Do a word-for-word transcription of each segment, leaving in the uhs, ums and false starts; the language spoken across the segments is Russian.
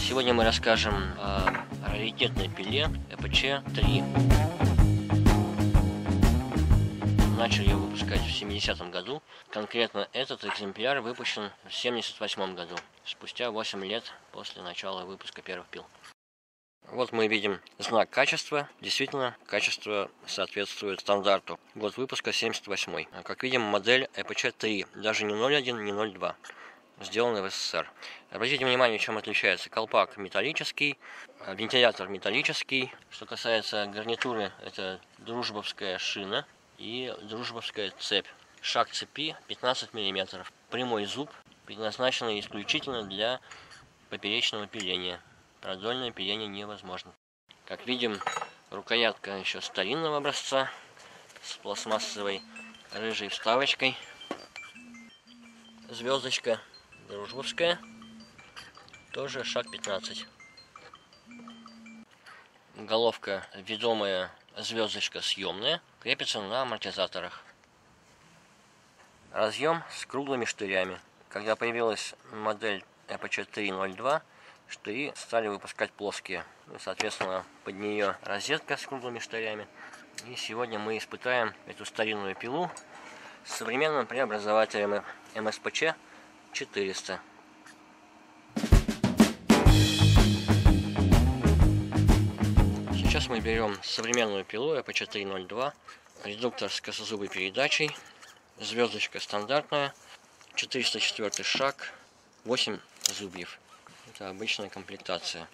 Сегодня мы расскажем о раритетной пиле Э П Ч три. Начали ее выпускать в семидесятом году. Конкретно этот экземпляр выпущен в семьдесят восьмом году, спустя восемь лет после начала выпуска первых пил. Вот мы видим знак качества. Действительно, качество соответствует стандарту. Год выпуска семьдесят восьмой. Как видим, модель Э П Ч три, даже не ноль один, не ноль два. Сделаны в С С С Р. Обратите внимание, чем отличается. Колпак металлический, вентилятор металлический. Что касается гарнитуры, это дружбовская шина и дружбовская цепь. Шаг цепи пятнадцать мм. Прямой зуб, предназначенный исключительно для поперечного пиления. Продольное пиление невозможно. Как видим, рукоятка еще старинного образца, с пластмассовой рыжей вставочкой. Звездочка дружбовская, тоже шаг пятнадцать. Головка ведомая, звездочка съемная, крепится на амортизаторах. Разъем с круглыми штырями. Когда появилась модель Э П Ч три ноль два, штыри стали выпускать плоские. Соответственно, под нее розетка с круглыми штырями. И сегодня мы испытаем эту старинную пилу с современным преобразователем М С П Ч четыреста. Сейчас мы берем современную пилу Э П Ч три ноль два, редуктор с косозубой передачей, звездочка стандартная, четыреста четвёртый шаг, восемь зубьев. Это обычная комплектация.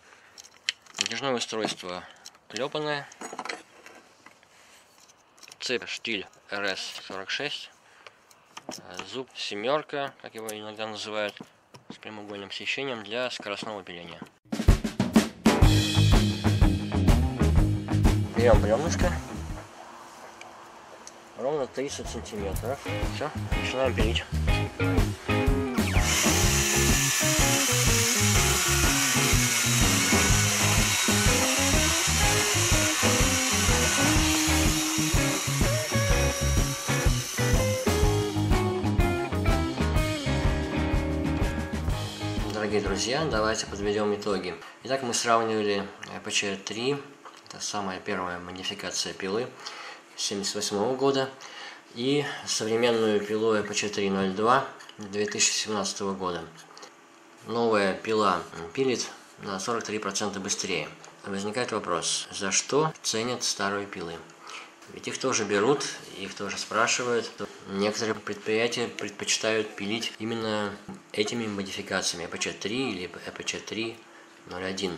Натяжное устройство клепанное, цепь Stihl Р С сорок шесть. Зуб семерка, как его иногда называют, с прямоугольным сечением для скоростного пиления. Берем бревнышко, ровно тридцать сантиметров. Все, начинаем пилить. Дорогие друзья, давайте подведем итоги. Итак, мы сравнивали Э П Ч три, это самая первая модификация пилы семьдесят восьмого года, и современную пилу Э П Ч три ноль два две тысячи семнадцатого года. Новая пила пилит на сорок три процента быстрее. Возникает вопрос, за что ценят старые пилы? Ведь их тоже берут, их тоже спрашивают. Некоторые предприятия предпочитают пилить именно этими модификациями Э П Ч три или Э П Ч три ноль один.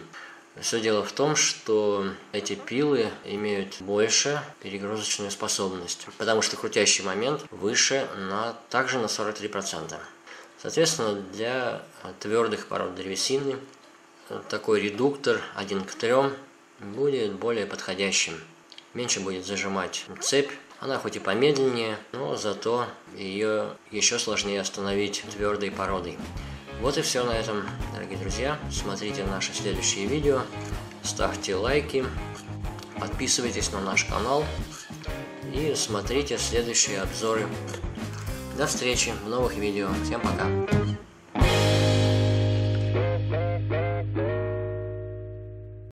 Все дело в том, что эти пилы имеют больше перегрузочную способность, потому что крутящий момент выше на, также на сорок три процента. Соответственно, для твердых пород древесины такой редуктор один к трём будет более подходящим. Меньше будет зажимать цепь. Она хоть и помедленнее, но зато ее еще сложнее остановить твердой породой. Вот и все на этом, дорогие друзья. Смотрите наши следующие видео, ставьте лайки, подписывайтесь на наш канал и смотрите следующие обзоры. До встречи в новых видео. Всем пока!